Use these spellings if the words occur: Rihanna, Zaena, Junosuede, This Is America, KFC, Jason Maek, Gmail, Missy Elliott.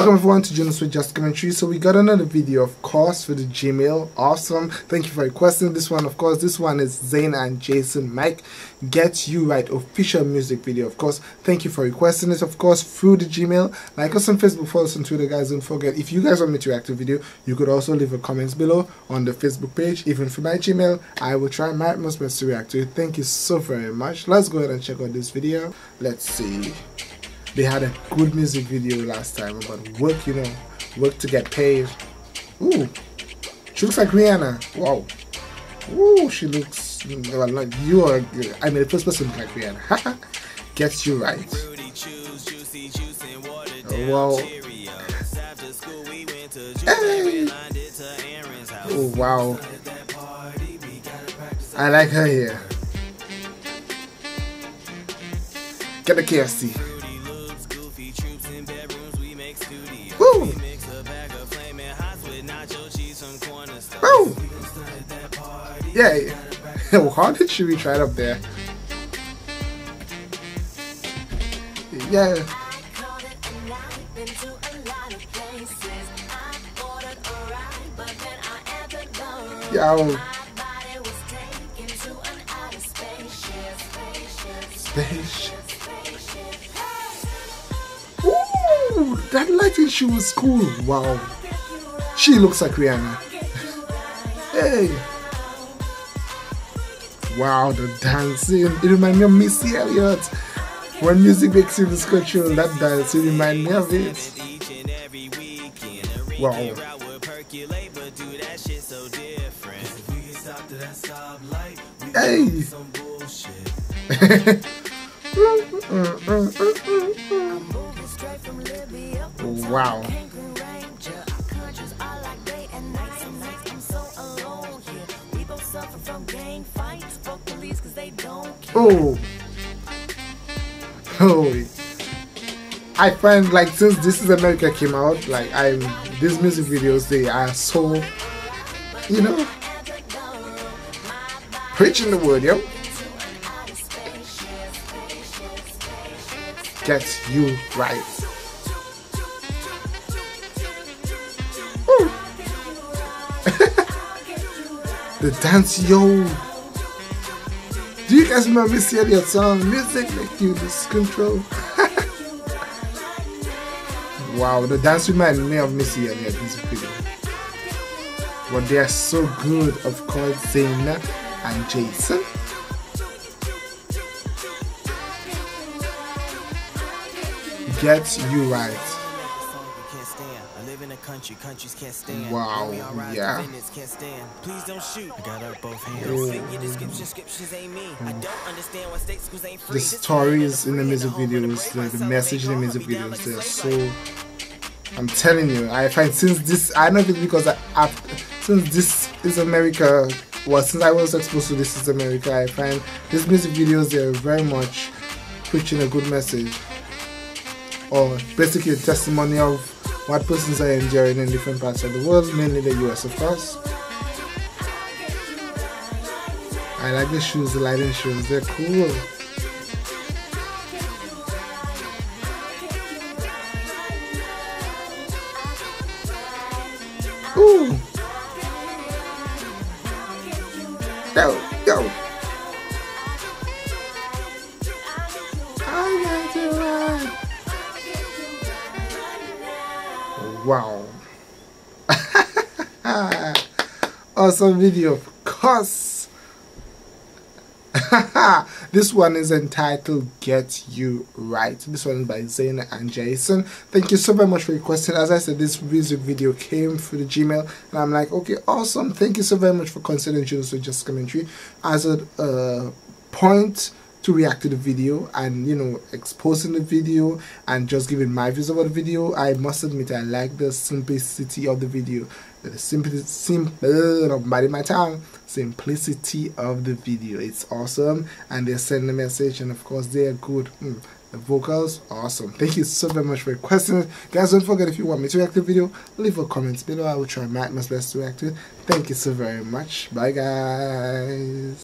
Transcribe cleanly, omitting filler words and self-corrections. Welcome everyone to Junosuede Just Commentary. So we got another video, of course, for the Gmail. Awesome. Thank you for requesting this one. Of course, this one is Zaena and Jason Maek, Get You Right official music video. Of course, thank you for requesting it, of course, through the Gmail. Like us on Facebook, follow us on Twitter, guys. Don't forget, if you guys want me to react to a video, you could also leave a comment below on the Facebook page. Even for my Gmail, I will try my utmost best to react to it. Thank you so very much. Let's go ahead and check out this video. Let's see. They had a good music video last time about work, you know, work to get paid. Ooh, she looks like Rihanna. Wow. Ooh, she looks, well, not you are, I mean, the first person like Rihanna. Gets You Right. Wow. Hey. Oh, wow. I like her here. Get the KFC. Oh! Yeah. How did she reach right up there? Yeah. Yo. Space. Ooh, that lighting, she was cool. Wow. She looks like Rihanna. Hey. Wow, the dancing. It reminds me of Missy Elliott. When music makes you discultural, that dance, it reminds me of it. Wow. Hey. Wow. Oh, oh! I find, like, since This Is America came out, like, these music videos, they are so, you know, preaching the word, yo. Gets You Right. The dance, yo. Do you guys remember Missy Elliott's song? Music Make You Lose Control. Wow, the dance reminds me of Missy Elliott in this video. But they are so good, of course, Zaena and Jason. Gets You Right. Countries can't stand. Wow, yeah. Please don't shoot. I got up both hands. The stories in the music videos, the message in the music videos, they're so. I'm telling you, I find since this, I know it because since This Is America, well, since I was exposed to This Is America, I find these music videos, they're very much preaching a good message, or basically a testimony of what persons are enduring in different parts of the world, mainly the US, of course. I like the shoes, the lighting shoes, they're cool. Ooh! Yo, yo! I got you right. Wow. Awesome video, of course. This one is entitled Get You Right. This one is by Zaena and Jason. Thank you so very much for requesting. As I said, this music video came through the Gmail and I'm like, okay, awesome. Thank you so very much for considering Junosuede Just Commentary as a point to react to the video and, you know, exposing the video and just giving my views about the video. I must admit, I like the simplicity of the video. The simplicity of the video. It's awesome, and they send the message, and of course, they are good. The vocals, awesome. Thank you so very much for requesting it, guys. Don't forget, if you want me to react to the video, leave a comment below. I will try my utmost best to react to it. Thank you so very much. Bye, guys.